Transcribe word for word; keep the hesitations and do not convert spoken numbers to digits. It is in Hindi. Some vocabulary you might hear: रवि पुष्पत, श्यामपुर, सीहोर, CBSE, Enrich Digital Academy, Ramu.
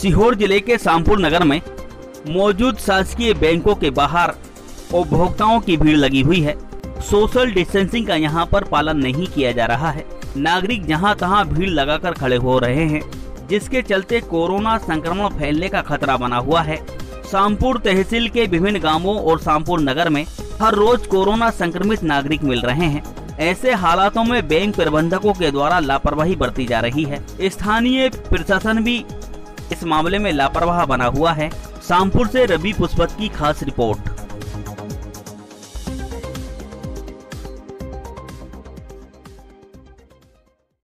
सीहोर जिले के श्यामपुर नगर में मौजूद शासकीय बैंकों के बाहर उपभोक्ताओं की भीड़ लगी हुई है। सोशल डिस्टेंसिंग का यहां पर पालन नहीं किया जा रहा है। नागरिक जहां तहां भीड़ लगाकर खड़े हो रहे हैं, जिसके चलते कोरोना संक्रमण फैलने का खतरा बना हुआ है। श्यामपुर तहसील के विभिन्न गांवों और श्यामपुर नगर में हर रोज कोरोना संक्रमित नागरिक मिल रहे हैं। ऐसे हालातों में बैंक प्रबंधकों के द्वारा लापरवाही बरती जा रही है। स्थानीय प्रशासन भी इस मामले में लापरवाह बना हुआ है। श्यामपुर से रवि पुष्पत की खास रिपोर्ट।